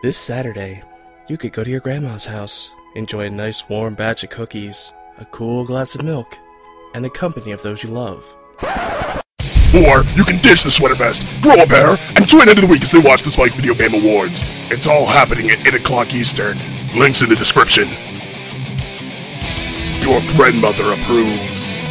This Saturday, you could go to your grandma's house, enjoy a nice warm batch of cookies, a cool glass of milk, and the company of those you love. Or, you can ditch the Sweaterfest, grow a pair, and join End of the Week as they watch the Spike Video Game Awards. It's all happening at 8 o'clock Eastern. Links in the description. Your grandmother approves.